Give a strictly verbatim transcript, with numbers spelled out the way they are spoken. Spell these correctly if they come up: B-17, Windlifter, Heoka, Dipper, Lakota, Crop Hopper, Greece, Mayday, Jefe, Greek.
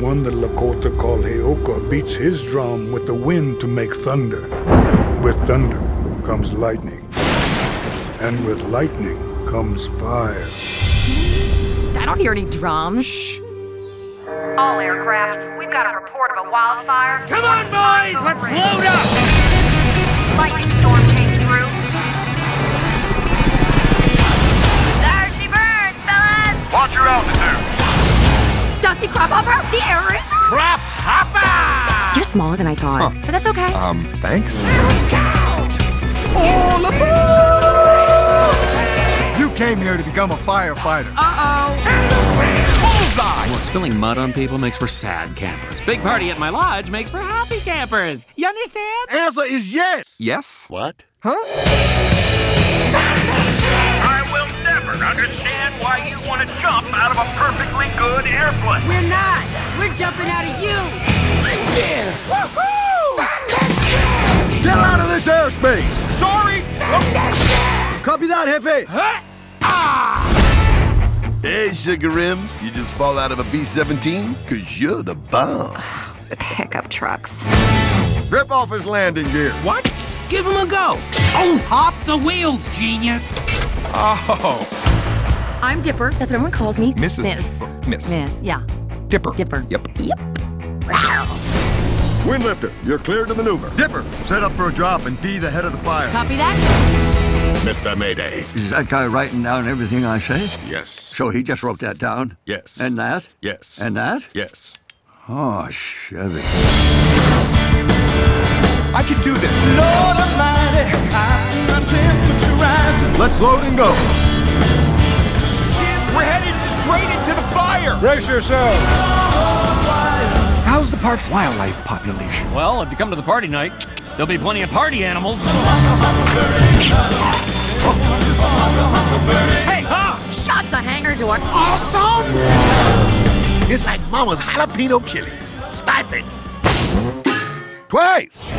one the Lakota call Heoka beats his drum with the wind to make thunder. With thunder comes lightning, and with lightning comes fire. I don't hear any drums. Shh. All aircraft, we've got a report of a wildfire. Come on, boys! Let's load up! Lightning storm came through. There she burns, fellas! Watch your altitude! Dusty Crop Hopper, the air is... Crop Hopper! You're smaller than I thought, huh. But that's okay. Um, thanks. Let's go! All aboard! You came here to become a firefighter. Uh-oh. Well, spilling mud on people makes for sad campers. Big party at my lodge makes for happy campers. You understand? Answer is yes. Yes? What? Huh? I will never understand why you want to jump out of a perfectly good airplane. We're not. We're jumping out of you. Yeah. Woohoo! Get out of this airspace. Sorry. Oh. Copy that, Jefe. Huh? Ah! Hey, Sugar Rims, you just fall out of a B seventeen? Cause you're the bomb. Pickup trucks. Rip off his landing gear. What? Give him a go. Oh, hop the wheels, genius. Oh. I'm Dipper, that's what everyone calls me. Missus Miss. Miss. Miss, Miss. Yeah. Dipper. Dipper. Yep. Yep. Wow. Windlifter, you're cleared to maneuver. Dipper, set up for a drop and be the head of the fire. Copy that. Mister Mayday. Is that guy writing down everything I say? Yes. So he just wrote that down? Yes. And that? Yes. And that? Yes. Oh, Chevy. I can do this. Lord Almighty, I'm my temperature rising. Let's load and go. We're headed straight into the fire. Brace yourselves. How's the park's wildlife population? Well, if you come to the party night, there'll be plenty of party animals. Hey, huh? Shut the hangar door. Awesome! It's like Mama's jalapeno chili. Spicy. Twice!